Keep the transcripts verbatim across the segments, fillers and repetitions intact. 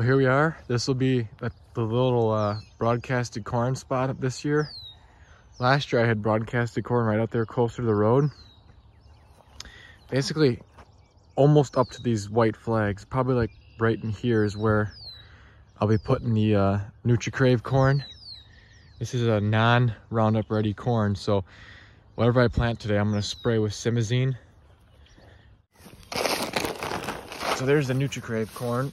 Well, here we are. This will be the little uh, broadcasted corn spot up this year. Last year I had broadcasted corn right out there closer to the road. Basically, almost up to these white flags. Probably like right in here is where I'll be putting the uh, NutriCrave corn. This is a non-Roundup Ready corn, so whatever I plant today, I'm gonna spray with Simazine. So there's the NutriCrave corn.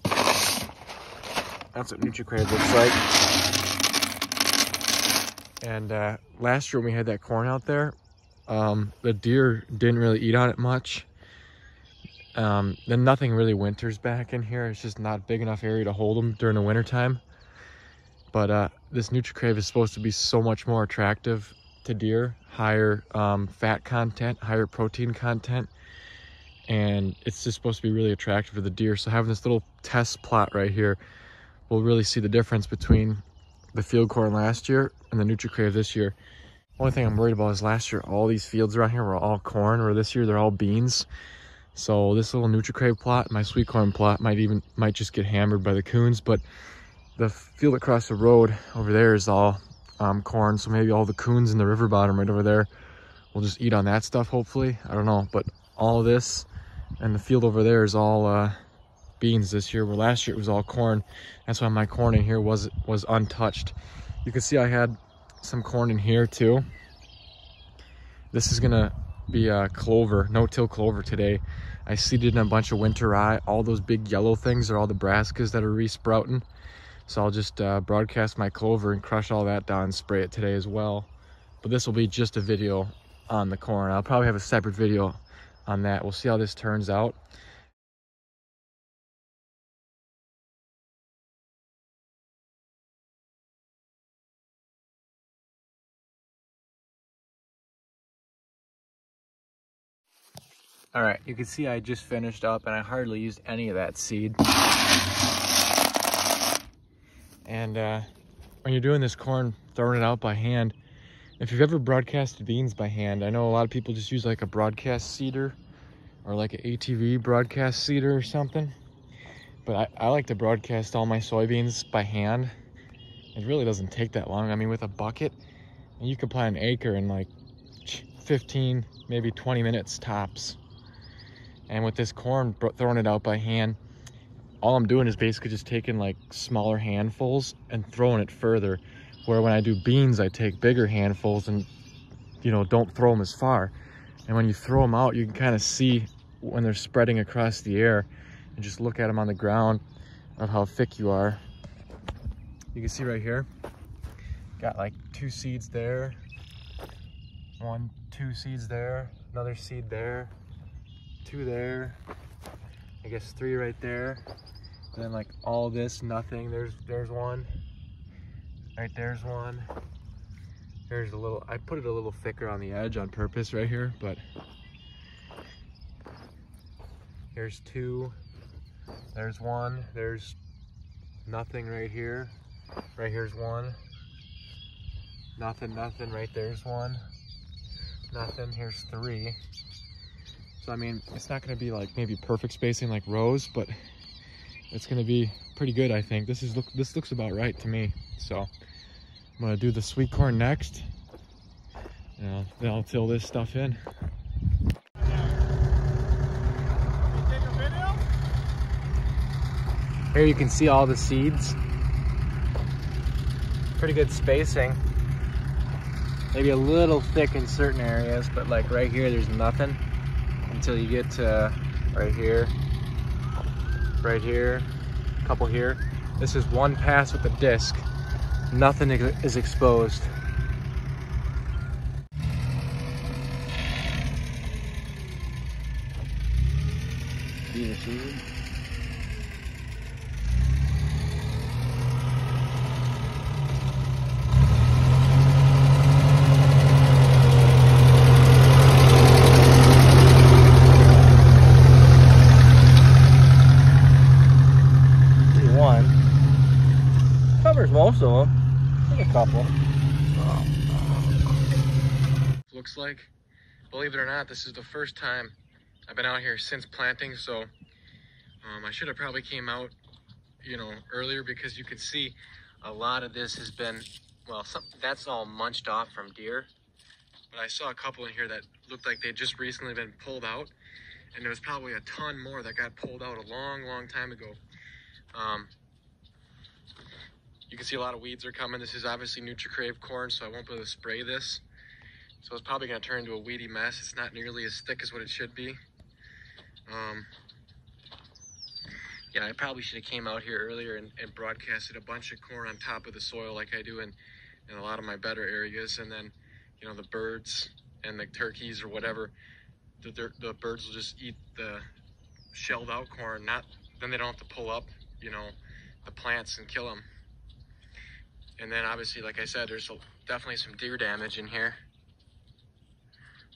That's what NutriCrave looks like. And uh, last year when we had that corn out there, um, the deer didn't really eat on it much. Um, then nothing really winters back in here. It's just not big enough area to hold them during the winter time. But uh, this NutriCrave is supposed to be so much more attractive to deer. Higher um, fat content, higher protein content. And it's just supposed to be really attractive for the deer. So having this little test plot right here, we'll really see the difference between the field corn last year and the NutriCrave this year. Only thing I'm worried about is last year, all these fields around here were all corn, where this year they're all beans. So this little NutriCrave plot, my sweet corn plot, might even might just get hammered by the coons. But the field across the road over there is all um, corn, so maybe all the coons in the river bottom right over there will just eat on that stuff. Hopefully, I don't know. But all of this and the field over there is all. Uh, beans this year, where last year it was all corn. That's why my corn in here was was untouched. You can see I had some corn in here too. This is gonna be a clover, no-till clover today. I seeded in a bunch of winter rye. All those big yellow things are all the brassicas that are re-sprouting. So I'll just uh, broadcast my clover and crush all that down and spray it today as well. But this will be just a video on the corn. I'll probably have a separate video on that. We'll see how this turns out. All right, you can see I just finished up and I hardly used any of that seed. And uh, when you're doing this corn, throwing it out by hand, if you've ever broadcasted beans by hand, I know a lot of people just use like a broadcast seeder or like an A T V broadcast seeder or something. But I, I like to broadcast all my soybeans by hand. It really doesn't take that long. I mean, with a bucket, you can plant an acre in like fifteen, maybe twenty minutes tops. And with this corn, throwing it out by hand, all I'm doing is basically just taking like smaller handfuls and throwing it further. Where when I do beans, I take bigger handfuls and, you know, don't throw them as far. And when you throw them out, you can kind of see when they're spreading across the air and just look at them on the ground of how thick you are. You can see right here, got like two seeds there. One, two seeds there, another seed there. Two there, I guess three right there, and then like all this, nothing. There's there's one right there's one there's a little. I put it a little thicker on the edge on purpose right here, but here's two, there's one, there's nothing right here, right here's one, nothing, nothing, right there's one, nothing, here's three. So, I mean, it's not going to be like maybe perfect spacing like rows, but it's going to be pretty good, I think. This is look. This looks about right to me. So I'm going to do the sweet corn next, and I'll, then I'll till this stuff in. Can you take a video? Here you can see all the seeds. Pretty good spacing. Maybe a little thick in certain areas, but like right here, there's nothing. Until you get to right here, right here, a couple here. This is one pass with a disc. Nothing is exposed. Bean seeded. Most of them, like a couple. Looks like, believe it or not, this is the first time I've been out here since planting. So um, I should have probably came out you know, earlier, because you can see a lot of this has been, well, some, that's all munched off from deer. But I saw a couple in here that looked like they'd just recently been pulled out. And there was probably a ton more that got pulled out a long, long time ago. Um, you can see a lot of weeds are coming. This is obviously NutriCrave corn, so I won't be able to spray this. So it's probably going to turn into a weedy mess. It's not nearly as thick as what it should be. Um, yeah, I probably should have came out here earlier and, and broadcasted a bunch of corn on top of the soil like I do in, in a lot of my better areas. And then, you know, the birds and the turkeys or whatever, the, the birds will just eat the shelled out corn. Not then they don't have to pull up, you know, the plants and kill them. And then obviously, like I said, there's definitely some deer damage in here.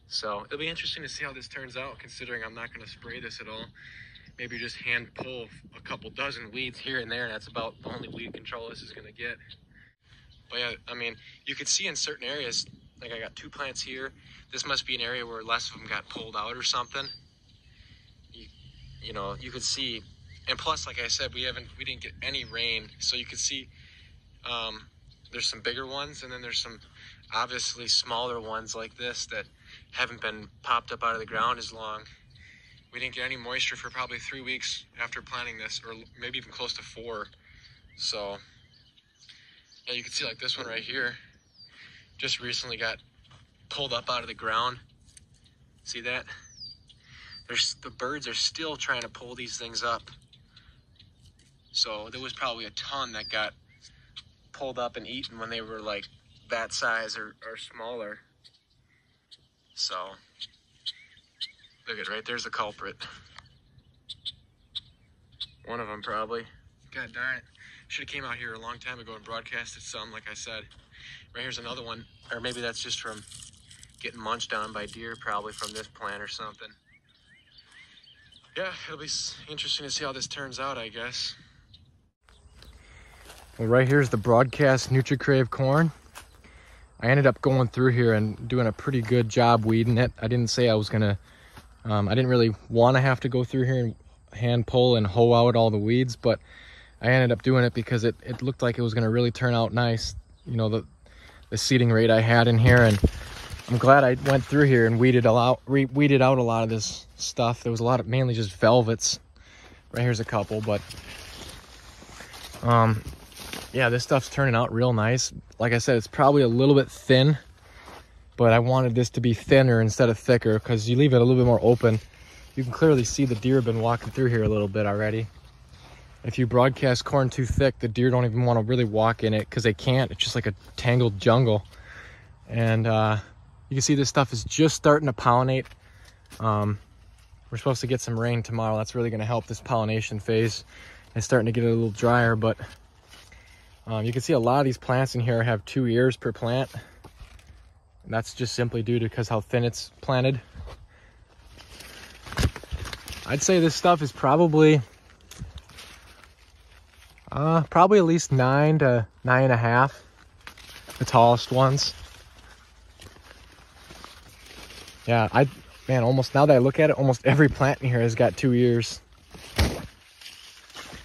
So it'll be interesting to see how this turns out, considering I'm not going to spray this at all. Maybe just hand pull a couple dozen weeds here and there, and that's about the only weed control this is going to get. But yeah, I mean, you could see in certain areas, like I got two plants here. This must be an area where less of them got pulled out or something. You, you know, you could see, and plus, like I said, we haven't, we didn't get any rain. So you could see um, there's some bigger ones, and then there's some obviously smaller ones like this that haven't been popped up out of the ground as long. We didn't get any moisture for probably three weeks after planting this, or maybe even close to four. So yeah, you can see like this one right here just recently got pulled up out of the ground. See that? There's, the birds are still trying to pull these things up. So there was probably a ton that got pulled up and eaten when they were like that size or, or smaller. So look at right there's the culprit. One of them probably. God darn it. Should have came out here a long time ago and broadcasted some, like I said. Right here's another one, or maybe that's just from getting munched on by deer, probably from this plant or something. Yeah, it'll be interesting to see how this turns out, I guess. Well, right here's the broadcast NutriCrave corn. I ended up going through here and doing a pretty good job weeding it. I didn't say I was gonna, um, I didn't really want to have to go through here and hand pull and hoe out all the weeds, but I ended up doing it because it, it looked like it was gonna really turn out nice. You know, the, the seeding rate I had in here, and I'm glad I went through here and weeded a lot, re weeded out a lot of this stuff. There was a lot of mainly just velvets. Right here's a couple, but um, yeah, this stuff's turning out real nice. Like I said, it's probably a little bit thin, but I wanted this to be thinner instead of thicker because you leave it a little bit more open. You can clearly see the deer have been walking through here a little bit already. If you broadcast corn too thick, the deer don't even want to really walk in it because they can't. It's just like a tangled jungle. And uh, you can see this stuff is just starting to pollinate. Um, we're supposed to get some rain tomorrow. That's really going to help this pollination phase. It's starting to get a little drier, but um, you can see a lot of these plants in here have two ears per plant. And that's just simply due to because how thin it's planted. I'd say this stuff is probably... Uh, probably at least nine to nine and a half, the tallest ones. Yeah, I, man, almost, now that I look at it, almost every plant in here has got two ears.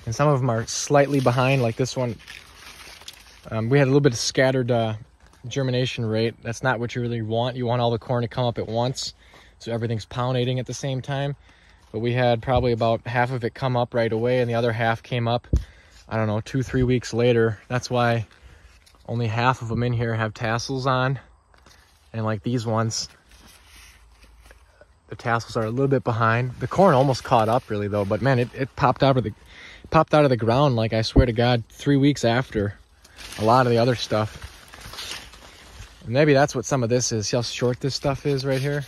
And some of them are slightly behind, like this one. Um, we had a little bit of scattered uh, germination rate. That's not what you really want. You want all the corn to come up at once, so everything's pollinating at the same time. But we had probably about half of it come up right away, and the other half came up, I don't know, two, three weeks later. That's why only half of them in here have tassels on. And like these ones, the tassels are a little bit behind. The corn almost caught up really though, but man, it, it popped out of the popped out of the ground, like I swear to God, three weeks after a lot of the other stuff. And maybe that's what some of this is. See how short this stuff is right here?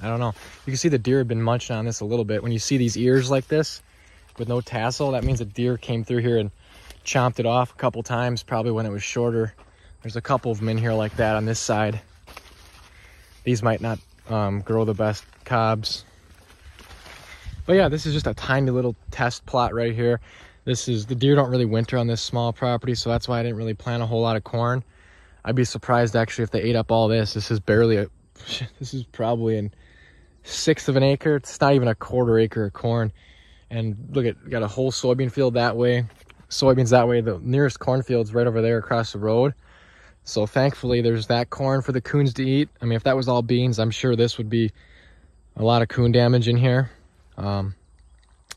I don't know. You can see the deer have been munching on this a little bit. When you see these ears like this, with no tassel, that means a deer came through here and chomped it off a couple times, probably when it was shorter. There's a couple of them in here like that on this side. These might not um, grow the best cobs. But yeah, this is just a tiny little test plot right here. This is, the deer don't really winter on this small property, so that's why I didn't really plant a whole lot of corn. I'd be surprised actually if they ate up all this. This is barely a, this is probably a sixth of an acre. It's not even a quarter acre of corn. And look at, got a whole soybean field that way, soybeans that way. The nearest cornfield's right over there across the road. So thankfully there's that corn for the coons to eat. I mean, if that was all beans, I'm sure this would be a lot of coon damage in here. Um,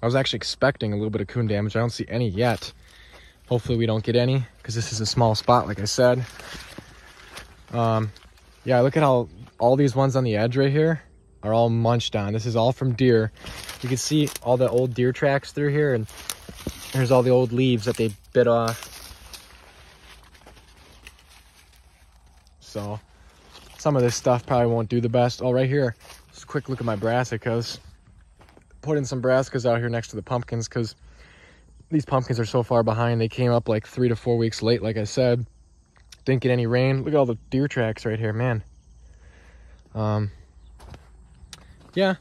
I was actually expecting a little bit of coon damage. I don't see any yet. Hopefully we don't get any because this is a small spot, like I said. Um, yeah, look at how all these ones on the edge right here are all munched on. This is all from deer. You can see all the old deer tracks through here, and there's all the old leaves that they bit off. So some of this stuff probably won't do the best. Oh, right here, just a quick look at my brassicas. Put in some brassicas out here next to the pumpkins because these pumpkins are so far behind. They came up like three to four weeks late, like I said. Didn't get any rain. Look at all the deer tracks right here, man. Um, yeah,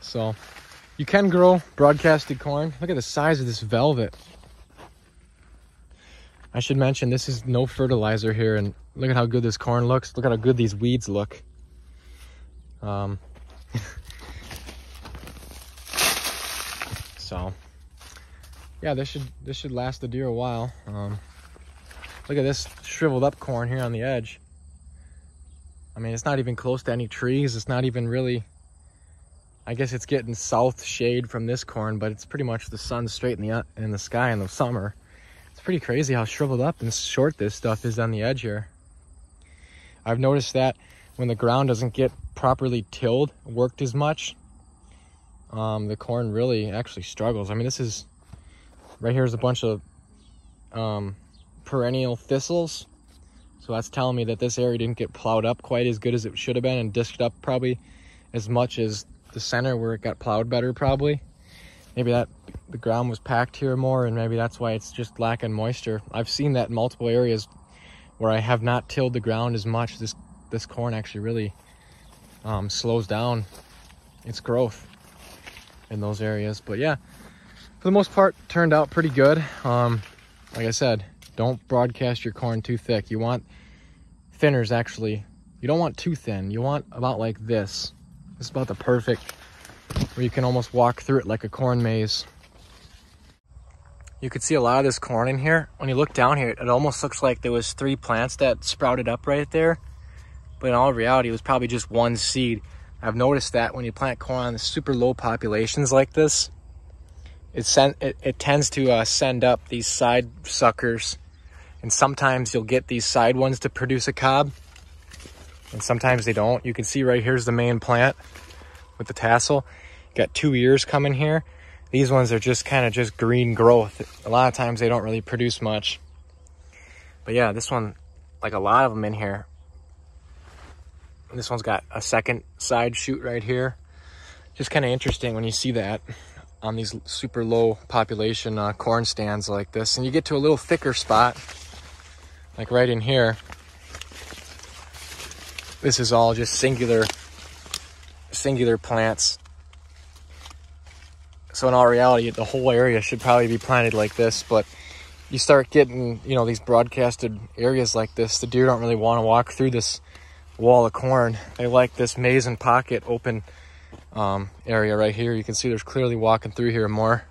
so you can grow broadcasted corn. Look at the size of this velvet. I should mention this is no fertilizer here, and look at how good this corn looks. Look at how good these weeds look. Um, so, yeah, this should this should last the deer a while. Um, look at this shriveled up corn here on the edge. I mean, it's not even close to any trees. It's not even really. I guess it's getting south shade from this corn, but it's pretty much the sun straight in the in the sky in the summer. It's pretty crazy how shriveled up and short this stuff is on the edge here. I've noticed that when the ground doesn't get properly tilled, worked as much, um, the corn really actually struggles. I mean, this is, right here is a bunch of um, perennial thistles. So that's telling me that this area didn't get plowed up quite as good as it should have been, and dished up probably as much as the center where it got plowed better probably. Maybe that the ground was packed here more, and maybe that's why it's just lacking moisture. I've seen that in multiple areas where I have not tilled the ground as much. This this corn actually really um, slows down its growth in those areas. But yeah, for the most part, turned out pretty good. Um, like I said, don't broadcast your corn too thick. You want thinners actually. You don't want too thin. You want about like this. This is about the perfect, where you can almost walk through it like a corn maze. You could see a lot of this corn in here. When you look down here, it almost looks like there was three plants that sprouted up right there, but in all reality, it was probably just one seed. I've noticed that when you plant corn on super low populations like this, it, send, it, it tends to uh, send up these side suckers, and sometimes you'll get these side ones to produce a cob, and sometimes they don't. You can see right here's the main plant with the tassel. Got two ears coming here. These ones are just kind of just green growth. A lot of times they don't really produce much. But yeah, this one, like a lot of them in here. And this one's got a second side shoot right here. Just kind of interesting when you see that on these super low population uh, corn stands like this. And you get to a little thicker spot, like right in here. This is all just singular, singular plants. So in all reality, the whole area should probably be planted like this, but you start getting, you know, these broadcasted areas like this, the deer don't really want to walk through this wall of corn. They like this maze and pocket open um, area right here. You can see there's clearly walking through here more,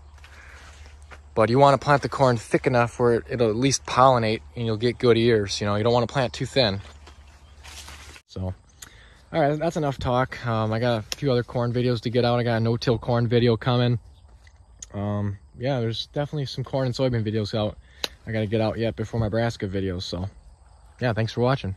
but you want to plant the corn thick enough where it'll at least pollinate and you'll get good ears. You know, you don't want to plant too thin. So, all right, that's enough talk. Um, I got a few other corn videos to get out. I got a no-till corn video coming. Um, yeah, there's definitely some corn and soybean videos out I gotta get out yet before my brassica videos. So yeah, thanks for watching.